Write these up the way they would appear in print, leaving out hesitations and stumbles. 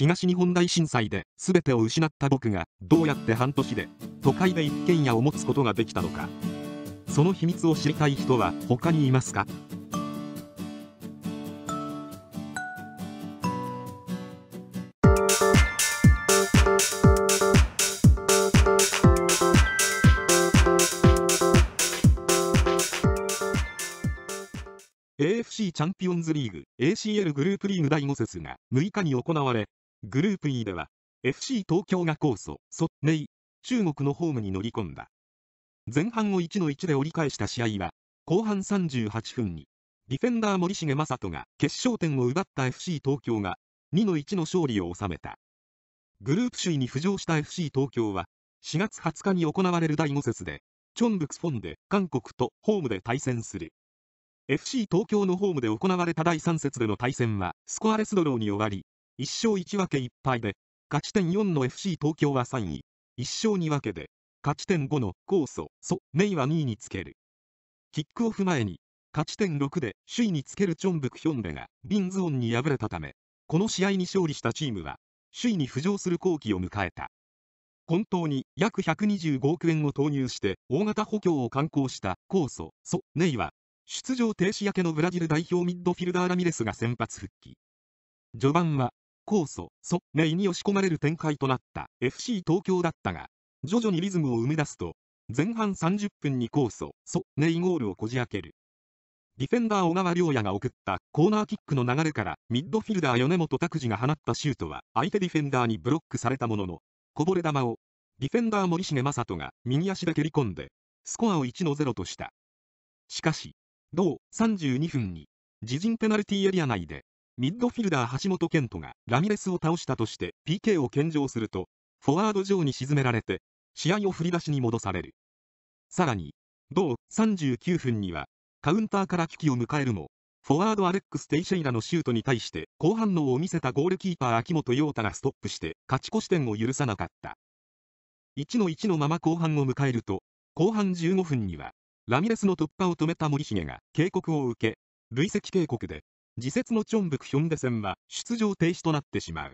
東日本大震災で全てを失った僕がどうやって半年で都会で一軒家を持つことができたのか、その秘密を知りたい人は他にいますか？AFC チャンピオンズリーグ ACL グループリーグ第5節が6日に行われ、グループ E では FC 東京が高祖・蘇寧中国のホームに乗り込んだ。前半を 1-1 で折り返した試合は、後半38分にディフェンダー森重正人が決勝点を奪った FC 東京が 2-1 の勝利を収めた。グループ首位に浮上した FC 東京は4月20日に行われる第5節でチョンブクスフォンで韓国とホームで対戦する。FC 東京のホームで行われた第3節での対戦はスコアレスドローに終わり、1勝1分け1敗で勝ち点4の FC 東京は3位、1勝2分けで勝ち点5の高祖・蘇寧は2位につける。キックオフ前に勝ち点6で首位につけるチョンブクヒョンデがリンズオンに敗れたため、この試合に勝利したチームは首位に浮上する好機を迎えた。本当に約125億円を投入して大型補強を敢行した高祖・蘇寧は、出場停止明けのブラジル代表ミッドフィルダーラミレスが先発復帰。序盤は高祖・蘇寧に押し込まれる展開となった FC 東京だったが、徐々にリズムを生み出すと、前半30分に高祖・蘇寧ゴールをこじ開ける。ディフェンダー小川亮也が送ったコーナーキックの流れから、ミッドフィルダー米本拓司が放ったシュートは相手ディフェンダーにブロックされたものの、こぼれ球をディフェンダー森重正人が右足で蹴り込んでスコアを 1-0 とした。しかし同32分に自陣ペナルティーエリア内でミッドフィルダー橋本健人がラミレスを倒したとして PK を献上すると、フォワード上に沈められて試合を振り出しに戻される。さらに同39分にはカウンターから危機を迎えるも、フォワードアレックス・テイシェイラのシュートに対して好反応を見せたゴールキーパー秋元陽太がストップして勝ち越し点を許さなかった。 1-1 のまま後半を迎えると、後半15分にはラミレスの突破を止めた森重が警告を受け、累積警告で次節のチョンブクヒョンデ戦は出場停止となってしまう。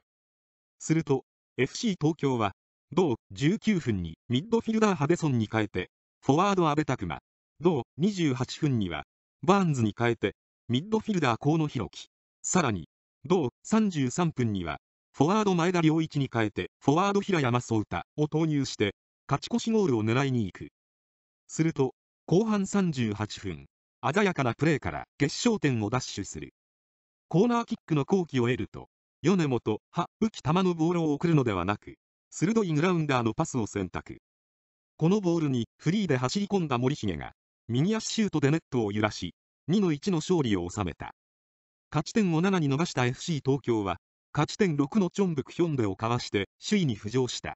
すると FC 東京は同19分にミッドフィルダーハデソンに変えてフォワード阿部拓磨、同28分にはバーンズに変えてミッドフィルダー河野宏樹、さらに同33分にはフォワード前田良一に変えてフォワード平山颯太を投入して勝ち越しゴールを狙いに行く。すると後半38分、鮮やかなプレーから決勝点を奪取する。コーナーキックの好機を得ると、米本、葉、浮き球のボールを送るのではなく、鋭いグラウンダーのパスを選択。このボールにフリーで走り込んだ森重が、右足シュートでネットを揺らし、2-1 の勝利を収めた。勝ち点を7に逃した FC 東京は、勝ち点6のチョンブクヒョンデをかわして首位に浮上した。